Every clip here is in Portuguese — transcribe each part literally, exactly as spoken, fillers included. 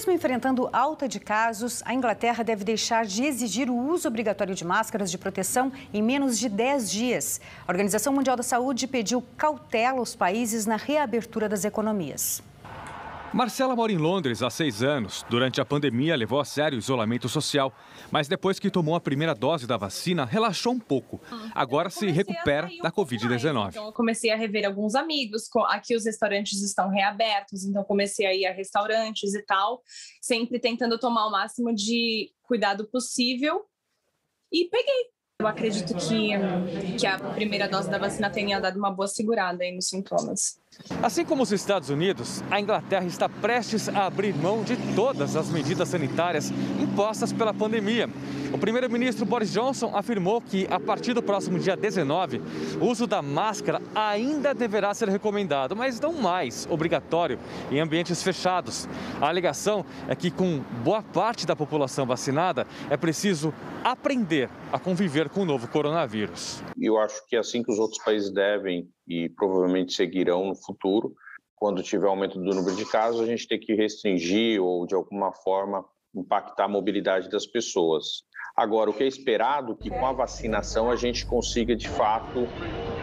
Mesmo enfrentando alta de casos, a Inglaterra deve deixar de exigir o uso obrigatório de máscaras de proteção em menos de dez dias. A Organização Mundial da Saúde pediu cautela aos países na reabertura das economias. Marcela mora em Londres há seis anos. Durante a pandemia, levou a sério o isolamento social. Mas depois que tomou a primeira dose da vacina, relaxou um pouco. Agora se recupera da covid dezenove. Então, eu comecei a rever alguns amigos. Aqui os restaurantes estão reabertos, então comecei a ir a restaurantes e tal. Sempre tentando tomar o máximo de cuidado possível. E peguei. Eu acredito que, que a primeira dose da vacina tenha dado uma boa segurada aí nos sintomas. Assim como os Estados Unidos, a Inglaterra está prestes a abrir mão de todas as medidas sanitárias impostas pela pandemia. O primeiro-ministro Boris Johnson afirmou que, a partir do próximo dia dezenove, o uso da máscara ainda deverá ser recomendado, mas não mais obrigatório em ambientes fechados. A alegação é que, com boa parte da população vacinada, é preciso aprender a conviver com o novo coronavírus. Eu acho que é assim que os outros países devem e provavelmente seguirão no futuro. Quando tiver aumento do número de casos, a gente tem que restringir ou, de alguma forma, impactar a mobilidade das pessoas. Agora, o que é esperado é que com a vacinação a gente consiga, de fato,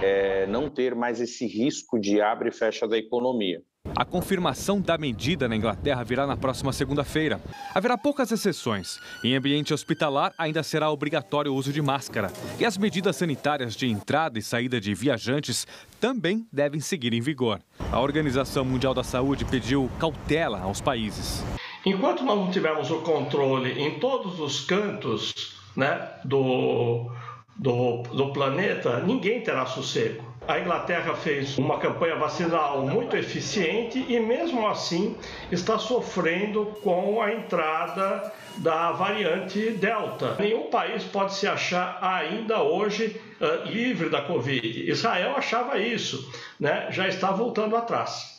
é, não ter mais esse risco de abre e fecha da economia. A confirmação da medida na Inglaterra virá na próxima segunda-feira. Haverá poucas exceções. Em ambiente hospitalar, ainda será obrigatório o uso de máscara. E as medidas sanitárias de entrada e saída de viajantes também devem seguir em vigor. A Organização Mundial da Saúde pediu cautela aos países. Enquanto nós não tivermos o controle em todos os cantos, né, do, do, do planeta, ninguém terá sossego. A Inglaterra fez uma campanha vacinal muito eficiente e, mesmo assim, está sofrendo com a entrada da variante Delta. Nenhum país pode se achar ainda hoje uh, livre da Covid. Israel achava isso, né? Já está voltando atrás.